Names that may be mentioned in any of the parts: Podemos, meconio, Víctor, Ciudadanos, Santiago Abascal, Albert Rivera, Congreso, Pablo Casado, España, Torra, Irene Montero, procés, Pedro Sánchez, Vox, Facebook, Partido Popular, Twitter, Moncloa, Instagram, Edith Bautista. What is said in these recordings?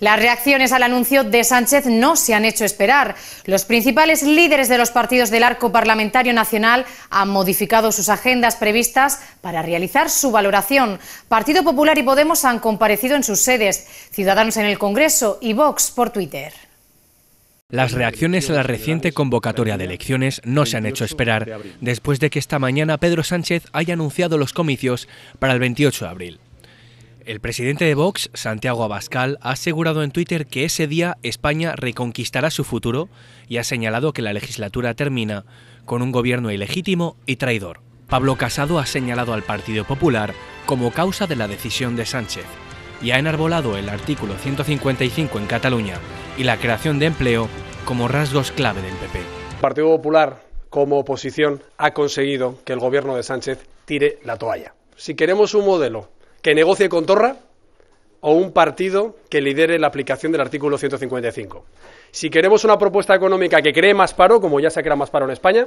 Las reacciones al anuncio de Sánchez no se han hecho esperar. Los principales líderes de los partidos del arco parlamentario nacional han modificado sus agendas previstas para realizar su valoración. Partido Popular y Podemos han comparecido en sus sedes, Ciudadanos en el Congreso y Vox por Twitter. Las reacciones a la reciente convocatoria de elecciones no se han hecho esperar, después de que esta mañana Pedro Sánchez haya anunciado los comicios para el 28 de abril. El presidente de Vox, Santiago Abascal, ha asegurado en Twitter que ese día España reconquistará su futuro y ha señalado que la legislatura termina con un gobierno ilegítimo y traidor. Pablo Casado ha señalado al Partido Popular como causa de la decisión de Sánchez y ha enarbolado el artículo 155 en Cataluña y la creación de empleo como rasgos clave del PP. El Partido Popular, como oposición, ha conseguido que el gobierno de Sánchez tire la toalla. Si queremos un modelo que negocie con Torra o un partido que lidere la aplicación del artículo 155. Si queremos una propuesta económica que cree más paro, como ya se crea más paro en España,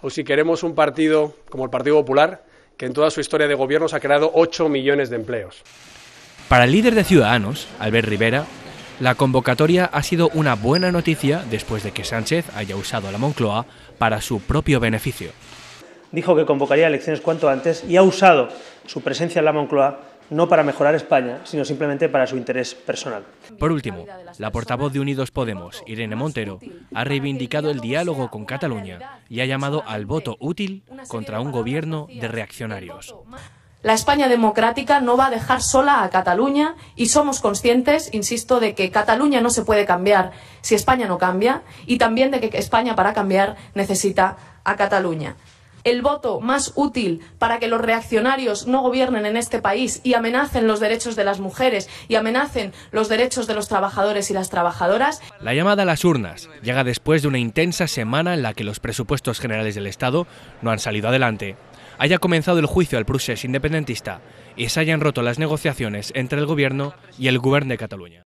o si queremos un partido como el Partido Popular, que en toda su historia de gobiernos ha creado 8 millones de empleos. Para el líder de Ciudadanos, Albert Rivera, la convocatoria ha sido una buena noticia después de que Sánchez haya usado la Moncloa para su propio beneficio. Dijo que convocaría elecciones cuanto antes y ha usado su presencia en la Moncloa no para mejorar España, sino simplemente para su interés personal. Por último, la portavoz de Unidos Podemos, Irene Montero, ha reivindicado el diálogo con Cataluña y ha llamado al voto útil contra un gobierno de reaccionarios. La España democrática no va a dejar sola a Cataluña y somos conscientes, insisto, de que Cataluña no se puede cambiar si España no cambia y también de que España para cambiar necesita a Cataluña. El voto más útil para que los reaccionarios no gobiernen en este país y amenacen los derechos de las mujeres y amenacen los derechos de los trabajadores y las trabajadoras. La llamada a las urnas llega después de una intensa semana en la que los presupuestos generales del Estado no han salido adelante, haya comenzado el juicio al procés independentista y se hayan roto las negociaciones entre el Gobierno y el Govern de Cataluña.